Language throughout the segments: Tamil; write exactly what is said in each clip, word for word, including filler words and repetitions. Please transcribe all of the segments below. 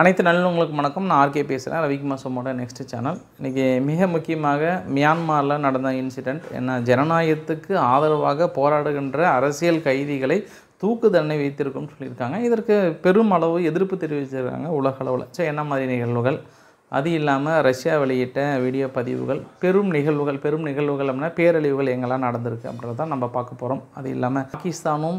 அனைத்து நல்லவங்களுக்கு வணக்கம் நான் ஆர்கே பேசுறேன் ரவிக்குமா சோமோட நெக்ஸ்ட் சேனல் இன்னைக்கு மிக முக்கியமாக மியான்மர்ல நடந்த இன்சிடென்ட் என்ன ஜனநாயகத்துக்கு ஆதரவாக போராடுகின்ற அரசியல் கைதிகளை தூக்கு தண்டனை வைத்திருக்கும்னு சொல்லிருக்காங்க இதற்கு பெரும் அளவு எதிர்ப்பு தெரிவிச்சிருக்காங்க உலக அளவுல சோ என்ன மாதிரி நிகழ்வுகள் அது இல்லாம ரஷ்யா வெளியிட்ட வீடியோ பதிவுகள் பெரும் நிகழ்வுகள் பெரும் நிகழ்வுகள்னா பேரழிவுகள் எங்கலாம் நடந்துருக்கு அப்படின்றத நம்ம பார்க்க போறோம் அது இல்லாம பாகிஸ்தானும்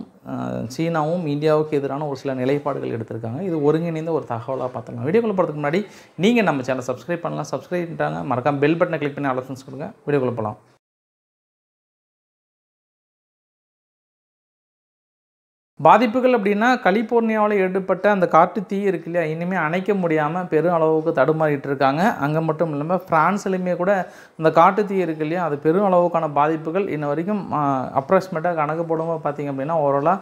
சீனாவும் இந்தியாவுக்கு எதிரான ஒரு சில நிலைப்பாடுகள் எடுத்துட்டாங்க இது ஒருங்கிணைந்த ஒரு தகவலா பார்த்தலாம் வீடியோக்குள்ள போறதுக்கு முன்னாடி நீங்க நம்ம சேனலை Subscribe பண்ணலாம் Subscribe பண்ணிட்டாங்க மறக்காம பெல் பட்டனை கிளிக் பண்ணி ஆல் ஆப்ஷன்ஸ் கொடுங்க வீடியோக்குள்ள போலாம் பாதிப்புகள் அப்படினா கலிபோர்னியாவில ஏற்பட்ட அந்த காட்டு தீ இருக்குல இன்னுமே அணைக்க முடியாம பெரும் அளவுக்கு தடுமாறிட்டு இருக்காங்க அங்க மட்டும் இல்லாம பிரான்ஸ்லயே கூட அந்த காட்டு தீ இருக்குல அது பெரும் அளவுக்கான பாதிப்புகள் இன்ன வரைக்கும் அப்ராக்ஸிமேட்டா கணக்கு போடும்போது பாத்தீங்க அப்படினா ஓரலா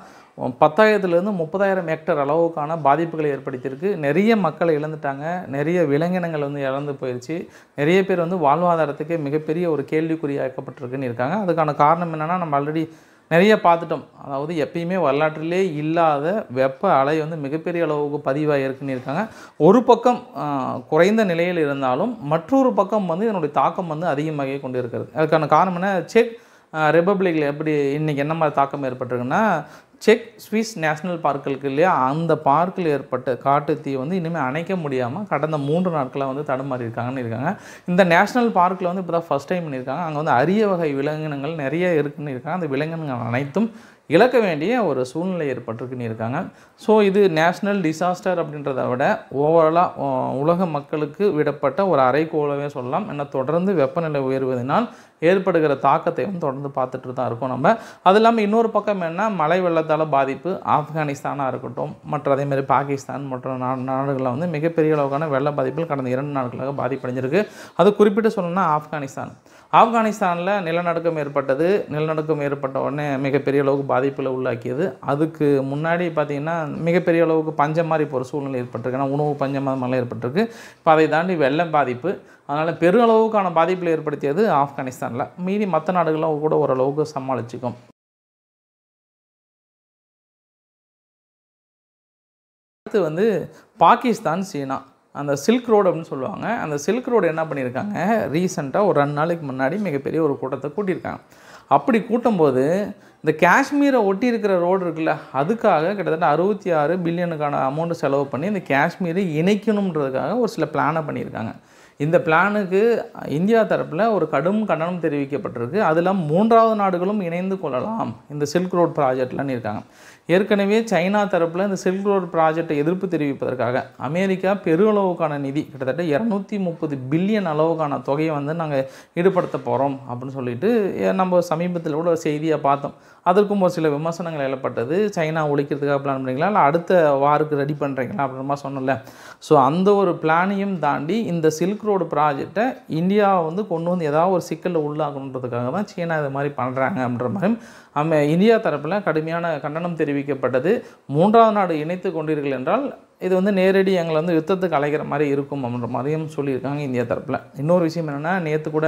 பத்தாயிரம் ல இருந்து முப்பதாயிரம் ஹெக்டேர் அளவுக்கான பாதிப்புகளை ஏற்படுத்தியிருக்கு நிறைய மக்கள் இழந்துட்டாங்க நிறைய விலங்கினங்கள் வந்து இறந்து போயிருச்சு நிறைய பேர் வந்து வாழ்வாதாரத்துக்கு மிகப்பெரிய ஒரு கேள்விக்குறியாக்கப்பட்டிருக்குன்னு இருக்காங்க அதுக்கான காரணம் என்னன்னா நம்ம ஆல்ரெடி நிறைய பாத்துட்டோம் அதாவது எப்பயுமே வரலாற்றிலே இல்லாத வெப்ப அலை வந்து மிகப்பெரிய அளவுக்கு பதிவாகி இருக்குன்னு இருக்காங்க ஒரு பக்கம் குறைந்த நிலையில் இருந்தாலும் மற்றொரு பக்கம் வந்து இதனுடைய தாக்கம் வந்து அதிகமாகவே கொண்டிருக்கிறது அதற்கான காரணம் என்ன செக் ரிபப்ளிக்ல எப்படி இன்னைக்கு என்ன மாதிரி தாக்கம் ஏற்பட்டிருக்குன்னா செக் ஸ்விஸ் நேஷனல் பார்க்குக்கு இல்லையா அந்த பார்க்கில் ஏற்பட்ட காட்டு தீ வந்து இன்னுமே அணைக்க முடியாம கடந்த மூன்று நாட்களா வந்து தடுமாறி இருக்காங்கன்னு இருக்காங்க இந்த நேஷனல் பார்க்கில் வந்து இப்போதான் ஃபர்ஸ்ட் டைம் பண்ணிருக்காங்க அங்க வந்து அரிய வகை விலங்கினங்கள் நிறைய இருக்குன்னு இருக்காங்க அந்த விலங்கினங்கள் அனைத்தும் இலக்க வேண்டிய ஒரு சூழ்நிலை ஏற்பட்டிருக்குன்னு இருக்காங்க சோ இது நேஷனல் டிசாஸ்டர் அப்படின்றத விட ஓவராலா உலக மக்களுக்கு விடப்பட்ட ஒரு அறைகூவலவே சொல்லலாம் என்ன தொடர்ந்து வெப்பநிலை உயர்வதினால் ஏற்படுகிற தாக்கத்தையும் தொடர்ந்து பார்த்துட்டு தான் இருக்கோம் நம்ம அதிலாம இன்னொரு பக்கம் என்ன மழை வெள்ளத்தால பாதிப்பு ஆப்கானிஸ்தானா இருக்கட்டும் மற்ற அதே மாதிரி பாகிஸ்தான் மற்ற நாடுகள வந்து மிகப்பெரிய அளவுக்கான வெள்ள பாதிப்புகள் கடந்த இரண்டு நாட்களாக பாதிப்படைஞ்சிருக்கு அது குறிப்பிட்டு சொல்லணும்னா ஆப்கானிஸ்தான் ஆப்கானிஸ்தான்ல நிலநடுக்கம் ஏற்பட்டது நிலநடுக்கம் ஏற்பட்ட உடனே மிகப்பெரிய அளவுக்கு பாதிப்புல உள்ளாக்கியது அதுக்கு முன்னாடி பாத்தீங்கன்னா மிகப்பெரிய அளவுக்கு பஞ்சம் மாதிரி ஒரு சூழ்நிலை ஏற்பட்டிருக்குனா உணவு பஞ்சம் மாதிரி ஏற்பட்டிருக்கு இப்ப அதை தாண்டி வெள்ள பாதிப்பு அதனால பெரிய அளவுக்கான பாதிப்புல ஏற்படுத்தியது ஆப்கானிஸ்தான்ல மீதி மற்ற நாடுகளும் கூட ஒரு அளவுக்கு சமாளிச்சுக்கும் அடுத்து வந்து பாகிஸ்தான் சீனா அந்த சில்க் ரோட் அப்படினு சொல்லுவாங்க அந்த சில்க் ரோட் என்ன பண்ணிருக்காங்க ரீசன்ட்டா ஒரு ரெண்டு நாளுக்கு முன்னாடி மிகப்பெரிய ஒரு கூட்டத்தை கூட்டிருக்காங்க அப்படி கூட்டும்போது இந்த காஷ்மீரை ஒட்டி இருக்கிற ரோட் இருக்குல அதுக்காக கிட்டத்தட்ட அறுபத்தி ஆறு பில்லியனுக்கான அமௌண்ட் செலவு பண்ணி இந்த காஷ்மீரை இணைக்கணும்ன்றதுக்காக ஒரு சில பிளானை பண்ணிருக்காங்க இந்த பிளானுக்கு இந்தியா தரப்புல ஒரு கடும் கண்டனம் தெரிவிக்கப்பட்டிருக்கு அதெல்லாம் மூன்றாவது நாடுகளும் இணைந்து கொள்ளலாம் இந்த சில்க் ரோட் ப்ராஜெக்ட்லன்னு இருக்காங்க ஏற்கனவே சைனா தரப்புல இந்த சில்க் ரோட் ப்ராஜெக்ட்டை எதிர்ப்பு தெரிவிப்பதற்காக அமெரிக்கா பெரிய அளவுக்கான நிதி கிட்டத்தட்ட இருநூற்று முப்பது பில்லியன் அளவுக்கான தொகையை வந்து நாங்க ஈடுபடுத்த போறோம் அப்படினு சொல்லிட்டு நம்ம சமீபத்துல கூட ஒரு செய்தியை பார்த்தோம் அதற்கும் ஒரு சில விமர்சனங்கள் ஏற்பட்டது சைனா ஒழிக்கிறதுக்காக பிளான் பண்றீங்களா இல்ல அடுத்த வாருக்கு ரெடி பண்றீங்களா அப்படின்ற மாதிரி சொன்னல சோ அந்த ஒரு பிளானையும் தாண்டி இந்த சில்க் ரோட் ப்ராஜெக்ட்டை இந்தியா வந்து கொண்டு வந்து ஏதாவது ஒரு சிக்கல்ல உள்ளாக்கணும்ன்றதுக்காக தான் சீனா இது மாதிரி பண்றாங்க அப்படின்ற மாதிரி நம்ம இந்தியா தரப்புல கடுமையான கண்டனம் தெரிவிக்கப்பட்டது மூன்றாவது நாடு இணைத்து கொண்டீர்கள் என்றால் இது வந்து நேரடி எங்களை வந்து யுத்தத்துக்கு அழைக்கிற மாதிரி இருக்கும் அப்படின்ற மாதிரியும் சொல்லியிருக்காங்க இந்தியா தரப்புல இன்னொரு விஷயம் என்னன்னா நேத்து கூட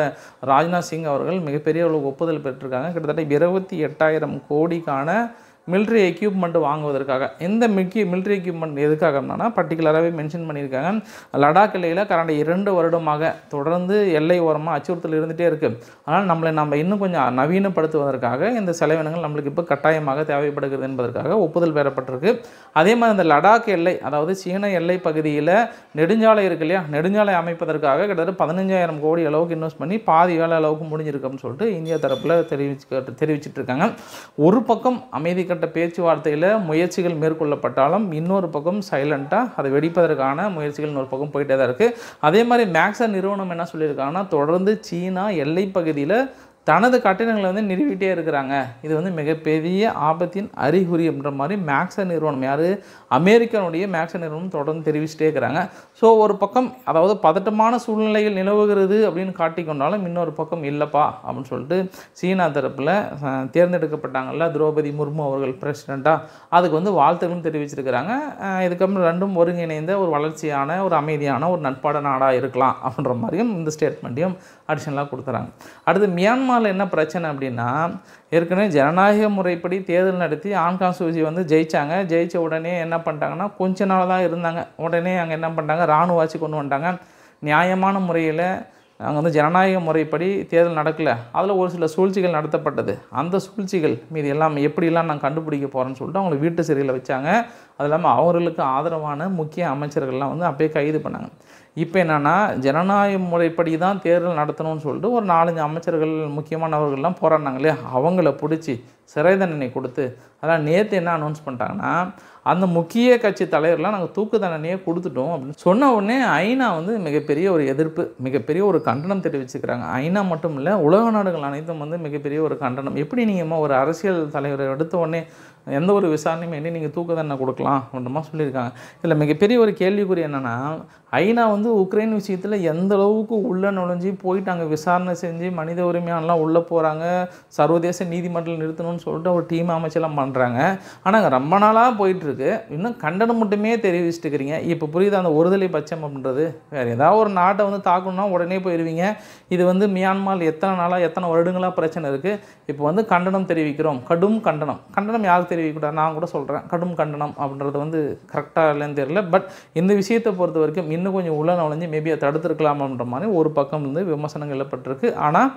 ராஜ்நாத் சிங் அவர்கள் மிகப்பெரிய அளவுக்கு ஒப்புதல் பெற்றிருக்காங்க கிட்டத்தட்ட இருபத்தி எட்டாயிரம் கோடிக்கான military equipment வாங்குவதற்காக இந்த மிக்கி military equipment எதுக்காகன்னா பர்టిక్యులராவே மென்ஷன் பண்ணிருக்காங்க லடாக் எல்லையில கடந்த இரண்டு வருடமாக தொடர்ந்து எல்லை ஓரமா அச்சுறுத்தல் இருந்துட்டே இருக்கு அதனால நம்மளை நாம இன்னும் கொஞ்சம் நவீனப்படுத்துவதற்காக இந்த செலவினங்கள் நமக்கு இப்ப கட்டாயமாக தேவைப்படுகிறது என்பதற்காக ஒப்புதல் பெறப்பட்டிருக்கு அதே மாதிரி இந்த லடாக் எல்லை அதாவது சீனா எல்லை பகுதியில நெடுஞ்சாலை இருக்குல நெடுஞ்சாலை அமைப்பதற்காக கிட்டத்தட்ட பதினைந்தாயிரம் கோடி அளவுக்கு இன்வெஸ்ட் பண்ணி பாதி வேலை அளவுக்கு முடிஞ்சிருக்குன்னு சொல்லிட்டு இந்தியா தரப்புல தெரிவிச்சிட்டு தெரிவிச்சிட்டு இருக்காங்க ஒரு பக்கம் அமெரிக்கா பேச்சுவார்த்தையில முயற்சிகள் மேற்கொள்ளப்பட்டாலும் இன்னொரு பக்கம் சைலண்டா அதை வெடிப்பதற்கான முயற்சிகள் இன்னொரு பக்கம் போயிட்டே தான் இருக்கு அதே மாதிரி மேக்ஸர் நிறுவனம் என்ன சொல்லியிருக்காங்கன்னா தொடர்ந்து சீனா எல்லை பகுதியில தனது கட்டணங்களை வந்து நிறுவிட்டே இருக்கிறாங்க இது வந்து மிகப்பெரிய ஆபத்தின் அறிகுறி அப்படின்ற மாதிரி மேக்ஸர் நிறுவனம் யாரு அமெரிக்கானுடைய மேக்ஸர் நிறுவனம் தொடர்ந்து தெரிவிச்சிட்டே இருக்கிறாங்க சோ ஒரு பக்கம் அதாவது பதட்டமான சூழ்நிலையில் நிலவுகிறது அப்படின்னு காட்டிக்கொண்டாலும் இன்னொரு பக்கம் இல்லப்பா அப்படின்னு சொல்லிட்டு சீனா தரப்புல தேர்ந்தெடுக்கப்பட்டாங்கல்ல திரௌபதி முர்மு அவர்கள் பிரசிடெண்டா அதுக்கு வந்து வாழ்த்துக்களும் தெரிவிச்சிருக்காங்க இதுக்கப்புறம் ரெண்டும் ஒருங்கிணைந்த ஒரு வளர்ச்சியான ஒரு அமைதியான ஒரு நட்பாட நாடா இருக்கலாம் அப்படின்ற மாதிரியும் இந்த ஸ்டேட்மெண்ட்டையும் அடிஷனலா கொடுத்துறாங்க அடுத்து மியான்மர் இதனால் என்ன பிரச்சனை அப்படினா ஏற்கனவே ஜனநாயக முறைப்படி தேர்தல் நடத்தி ஆன் கான்ஸ்டிட்யூசி வந்து ஜெயிச்சாங்க. ஜெயிச்ச உடனே என்ன பண்ணிட்டாங்கன்னா கொஞ்ச நாள் தான் இருந்தாங்க, உடனே அங்கே என்ன பண்ணிட்டாங்க ராணுவ ஆட்சி கொண்டு வந்துட்டாங்க. நியாயமான முறையில் அங்கே வந்து ஜனநாயக முறைப்படி தேர்தல் நடக்கலை, அதில் ஒரு சில சூழ்ச்சிகள் நடத்தப்பட்டது. அந்த சூழ்ச்சிகள் மீது எல்லாம் எப்படிலாம் நான் கண்டுபிடிக்க போகிறேன்னு சொல்லிட்டு அவங்களை வீட்டு சிறையில் வச்சாங்க. அது இல்லாமல் அவர்களுக்கு ஆதரவான முக்கிய அமைச்சர்கள்லாம் வந்து அப்படியே கைது பண்ணாங்க. இப்போ என்னென்னா ஜனநாயக முறைப்படி தான் தேர்தல் நடத்தணும்னு சொல்லிட்டு ஒரு நாலஞ்சு அமைச்சர்கள் முக்கியமானவர்கள்லாம் போராடினாங்க இல்லையா, அவங்கள பிடிச்சி சிறை தண்டனை கொடுத்து அதெல்லாம் நேற்று என்ன அனௌன்ஸ் பண்ணிட்டாங்கன்னா அந்த முக்கிய கட்சி தலைவர்கள்லாம் நாங்கள் தூக்கு தண்டனையே கொடுத்துட்டோம் அப்படின்னு சொன்ன உடனே ஐநா வந்து மிகப்பெரிய ஒரு எதிர்ப்பு, மிகப்பெரிய ஒரு கண்டனம் தெரிவிச்சுக்கிறாங்க. ஐநா மட்டும் இல்லை, உலக நாடுகள் அனைத்தும் வந்து மிகப்பெரிய ஒரு கண்டனம். எப்படி நீங்கள் ஒரு அரசியல் தலைவரை எடுத்த உடனே எந்த ஒரு விசாரணையுமே என்ன நீங்கள் தூக்கு தண்டனை கொடுக்கலாம் அப்படின்றமா சொல்லியிருக்காங்க. இதில் மிகப்பெரிய ஒரு கேள்விக்குறி என்னென்னா ஐநா வந்து உக்ரைன் விஷயத்தில் எந்த அளவுக்கு உள்ளே நுழைஞ்சி போயிட்டாங்க, விசாரணை செஞ்சு மனித உரிமையானலாம் உள்ளே போகிறாங்க, சர்வதேச நீதிமன்றம் நிறுத்தணும்னு சொல்லிட்டு ஒரு டீம் அமைச்செல்லாம் பண்ணுறாங்க. ஆனால் ரொம்ப நாளாக போயிட்டுருக்கு, இன்னும் கண்டனம் மட்டுமே தெரிவிச்சுட்டு இருக்கிறீங்க. இப்போ புரியுது அந்த ஒருதலை பட்சம் அப்படின்றது. வேறு ஏதாவது ஒரு நாட்டை வந்து தாக்கணும்னா உடனே போயிடுவீங்க. இது வந்து மியான்மார் எத்தனை நாளாக எத்தனை வருடங்களாக பிரச்சனை இருக்குது. இப்போ வந்து கண்டனம் தெரிவிக்கிறோம், கடும் கண்டனம். கண்டனம் யாருக்கு தெரிவிக்கூடாது, நான் கூட சொல்கிறேன் கடும் கண்டனம் அப்படின்றது வந்து கரெக்டாக இல்லைன்னு தெரியல. பட் இந்த விஷயத்தை பொறுத்த வரைக்கும் இன்னும் கொஞ்சம் உள்ள நுழைஞ்சு மேபி அதை தடுத்துருக்கலாமான்ற மாதிரி ஒரு பக்கம் இருந்து விமர்சனங்கள் எழுப்பட்டிருக்கு. ஆனால்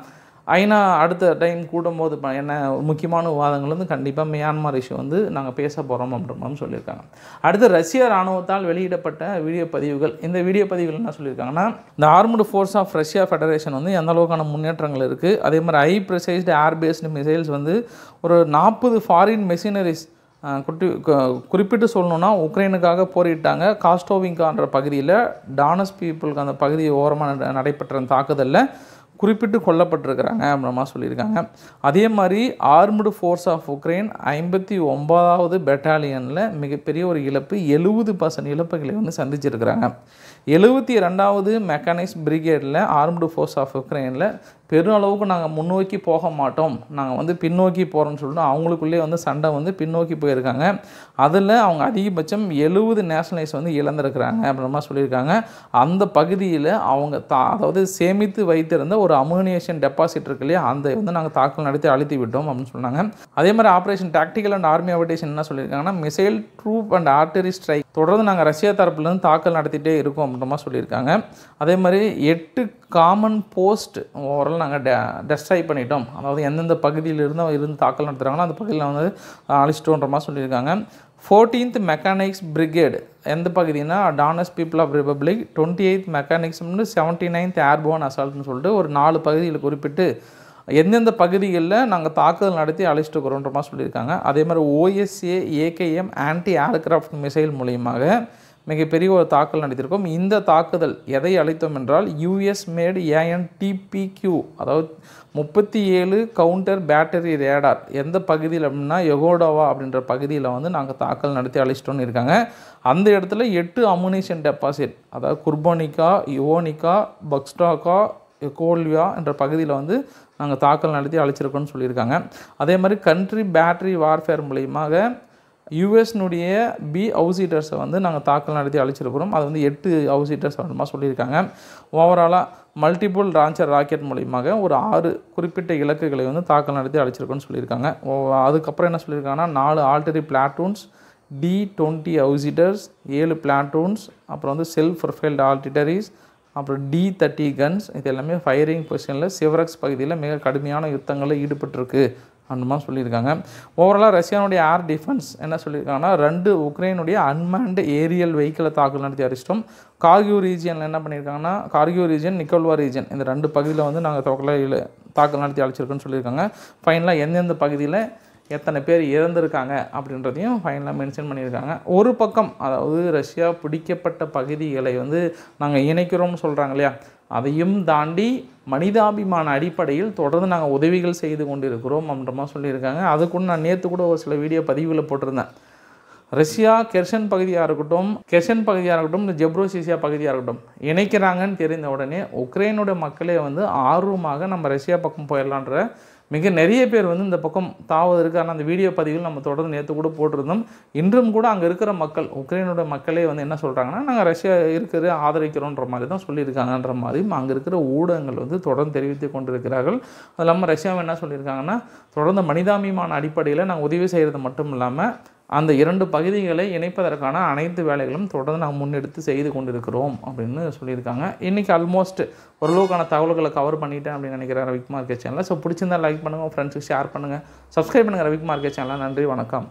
ஐநா அடுத்த டைம் கூடும்போது என்ன முக்கியமான விவாதங்கள் வந்து கண்டிப்பாக மியான்மர் இஷ்யூ வந்து நாங்கள் பேச போகிறோம் அப்படின்ற மாதிரி சொல்லியிருக்காங்க. அடுத்து ரஷ்ய இராணுவத்தால் வெளியிடப்பட்ட வீடியோ பதிவுகள். இந்த வீடியோ பதிவுகள் என்ன சொல்லியிருக்காங்கன்னா இந்த armed force of Russia federation வந்து எந்த அளவுக்கான முன்னேற்றங்கள் இருக்குது, அதே மாதிரி high precised air based missiles வந்து ஒரு நாற்பது ஃபாரின் மெஷினரிஸ் குட்டி குறிப்பிட்டு சொல்லணுன்னா உக்ரைனுக்காக போரிட்டாங்க. காஸ்டோவிங்கான்ற பகுதியில் டானஸ் பீப்புளுக்கு அந்த பகுதி ஓரமாக நடைபெற்ற தாக்குதலில் குறிப்பிட்டு கொல்லப்பட்டிருக்கிறாங்க அப்படின்னா சொல்லியிருக்காங்க. அதே மாதிரி ஆர்ம்டு ஃபோர்ஸ் ஆஃப் உக்ரைன் ஐம்பத்தி ஒன்பதாவது பெட்டாலியனில் மிகப்பெரிய ஒரு இழப்பு, எழுபது பர்சன்ட் இழப்புகளை வந்து சந்திச்சிருக்கிறாங்க. எழுபத்தி ரெண்டாவது மெக்கானிக்ஸ் பிரிகேடில் ஆர்ம்டு ஃபோர்ஸ் ஆஃப் உக்ரைனில் பெரும் அளவுக்கு நாங்கள் முன்னோக்கி போக மாட்டோம், நாங்கள் வந்து பின்னோக்கி போகிறோம்னு சொல்லிட்டு அவங்களுக்குள்ளே வந்து சண்டை வந்து பின்னோக்கி போயிருக்காங்க. அதில் அவங்க அதிகபட்சம் எழுபது நேஷனலைஸ் வந்து இழந்திருக்கிறாங்க அப்படின்னா சொல்லியிருக்காங்க. அந்த பகுதியில் அவங்க தா அதாவது சேமித்து வைத்திருந்த ஒரு அமோனியேஷன் டெபாசிட் இருக்கு இல்லையா, அந்த வந்து நாங்கள் தாக்கல் நடத்தி அழுத்தி விட்டோம் அப்படின்னு சொன்னாங்க. அதே மாதிரி operation tactical and army operation என்ன சொல்லியிருக்காங்கன்னா missile troop and artillery strike தொடர்ந்து நாங்கள் ரஷ்யா தரப்புலேருந்து தாக்கல் நடத்திட்டே இருக்கோம் அப்படின்ற மாதிரி சொல்லியிருக்காங்க. அதே மாதிரி எட்டு காமன் போஸ்ட் ஓவரால் நாங்கள் டெ டெஸ்ட்ராய் பண்ணிட்டோம், அதாவது எந்தெந்த பகுதியிலிருந்து இருந்து தாக்கல் நடத்துகிறாங்களோ அந்த பகுதியில் வந்து அழிச்சிட்டோன்ற மாதிரி சொல்லியிருக்காங்க. ஃபோர்டீன்த் மெக்கானிக்ஸ் பிரிகேடு எந்த பகுதினா Donetsk people of republic, twenty eighth மெக்கானிக்ஸ்னு செவன்ட்டி நைன்த் ஏர்போன் அசால்ட்னு சொல்லிட்டு ஒரு நாலு பகுதியில் குறிப்பிட்டு எந்தெந்த பகுதிகளில் நாங்கள் தாக்குதல் நடத்தி அழிச்சிட்டு இருக்கிறோன்ற மாதிரி சொல்லியிருக்காங்க. அதே மாதிரி ஓஎஸ்ஏ ஏகேஎம் ஆன்டி ஏர்கிராஃப்ட் மிசைல் மூலியமாக மிகப்பெரிய ஒரு தாக்குதல் நடத்தியிருக்கோம். இந்த தாக்குதல் எதை அளித்தோம் என்றால் யூஎஸ் மேடு ஏஎன்டிபிக்யூ அதாவது முப்பத்தி ஏழு கவுண்டர் பேட்டரி ரேடார் எந்த பகுதியில் அப்படின்னா யகோடோவா அப்படின்ற பகுதியில் வந்து நாங்கள் தாக்கல் நடத்தி அழிச்சிட்டோன்னு இருக்காங்க. அந்த இடத்துல எட்டு அமுனிஷன் டெபாசிட் அதாவது குர்பானிக்கா, யோனிக்கா, பக்ஸ்டாக்கா, கோல்வியா என்ற பகுதியில் வந்து நாங்கள் தாக்கல் நடத்தி அழிச்சிருக்கோன்னு சொல்லியிருக்காங்க. அதே மாதிரி கண்ட்ரி பேட்டரி வார்ஃபேர் மூலியமாக யூஎஸ்னுடைய பி ஹவுசீட்டர்ஸை வந்து நாங்கள் தாக்கல் நடத்தி அழிச்சிருக்கிறோம். அது வந்து எட்டு ஹவுசீட்டர்ஸ் அப்படின்ற சொல்லியிருக்காங்க. ஓவராலாக மல்டிபிள் லான்ச்சர் ராக்கெட் மூலியமாக ஒரு ஆறு குறிப்பிட்ட இலக்குகளை வந்து தாக்கல் நடத்தி அழிச்சிருக்கோன்னு சொல்லியிருக்காங்க. அதுக்கப்புறம் என்ன சொல்லியிருக்காங்கன்னா நாலு ஆல்டரி பிளாட்டூன்ஸ், டி டுவெண்ட்டி ஹவுசீட்டர்ஸ், ஏழு பிளாட்டூன்ஸ், அப்புறம் வந்து செல்ஃப் ப்ரொஃபைல்டு ஆல்டிட்டரிஸ், அப்புறம் டி தேர்ட்டி கன்ஸ், இது எல்லாமே ஃபயரிங் பொசிஷனில் சிவரக்ஸ் பகுதியில் மிக கடுமையான யுத்தங்களில் ஈடுபட்டிருக்கு அந்தமா சொல்லியிருக்காங்க. ஓவராலாக ரஷ்யாவுடைய ஏர் டிஃபென்ஸ் என்ன சொல்லியிருக்காங்கன்னா ரெண்டு உக்ரைனுடைய அன்மேன்டு ஏரியல் வெஹிக்கிளை தாக்குதல் நடத்தி அடிச்சிட்டோம். கார்கியூ ரீஜியனில் என்ன பண்ணியிருக்காங்கன்னா கார்கியூ ரீஜன், நிக்கோல்வா ரீஜன் இந்த ரெண்டு பகுதியில் வந்து நாங்கள் தொகையில் தாக்குதல் நடத்தி அழிச்சிருக்கோன்னு சொல்லியிருக்காங்க. ஃபைனலாக எந்தெந்த பகுதியில் எத்தனை பேர் இறந்துருக்காங்க அப்படின்றதையும் ஃபைனலாக மென்ஷன் பண்ணியிருக்காங்க. ஒரு பக்கம் அதாவது ரஷ்யா பிடிக்கப்பட்ட பகுதிகளை வந்து நாங்கள் இணைக்கிறோம்னு சொல்கிறாங்க இல்லையா, அதையும் தாண்டி மனிதாபிமான அடிப்படையில் தொடர்ந்து நாங்கள் உதவிகள் செய்து கொண்டு இருக்கிறோம் அப்படின்றமா சொல்லியிருக்காங்க. அதுக்குன்னு நான் நேற்று கூட ஒரு சில வீடியோ பதிவில் போட்டிருந்தேன். ரஷ்யா கெர்ஷன் பகுதியாக இருக்கட்டும், கெர்ஷன் பகுதியாக இருக்கட்டும், இந்த ஜெப்ரோசிசியா பகுதியாக இருக்கட்டும் இணைக்கிறாங்கன்னு தெரிந்த உடனே உக்ரைனோட மக்களே வந்து ஆர்வமாக நம்ம ரஷ்யா பக்கம் போயிடலான்ற மிக நிறைய பேர் வந்து இந்த பக்கம் தாவதற்கான அந்த வீடியோ பதிவுகள் நம்ம தொடர்ந்து நேத்து கூட போட்டுறோம். இன்றும் கூட அங்க இருக்கிற மக்கள் உக்ரைனோட மக்களே வந்து என்ன சொல்றாங்கன்னா நாங்க ரஷ்யா இருக்கிறது ஆதரிக்கிறோம்ன்ற மாதிரி தான் சொல்லி இருக்காங்கன்ற மாதிரியும் அங்க இருக்கிற ஊடகங்கள் வந்து தொடர்ந்து தெரிவித்து கொண்டிருக்கிறார்கள். அதனால ரஷ்யா என்ன சொல்லிருக்காங்கன்னா தொடர்ந்து மனிதாபிமான அடிப்படையில் நாங்க உதவி செய்யறது மட்டும் இல்லாம அந்த இரண்டு பகுதிகளை இணைப்பதற்கான அனைத்து வேலைகளும் தொடர்ந்து நாம் முன்னெடுத்து செய்து கொண்டிருக்கிறோம் அப்படினு சொல்லிருக்காங்க. இன்னைக்கு ஆல்மோஸ்ட் ஓரளவுக்கான தகவல்களை கவர் பண்ணிட்டேன் அப்படி நினைக்கிறேன் ரவிக்குமார் சேனலை. சோ பிடிச்சிருந்தா லைக் பண்ணுங்க, ஃப்ரெண்ட்ஸ்க்கு ஷேர் பண்ணுங்க, சப்ஸ்கிரைப் பண்ணுங்க ரவிக்குமார் சேனலை. நன்றி, வணக்கம்.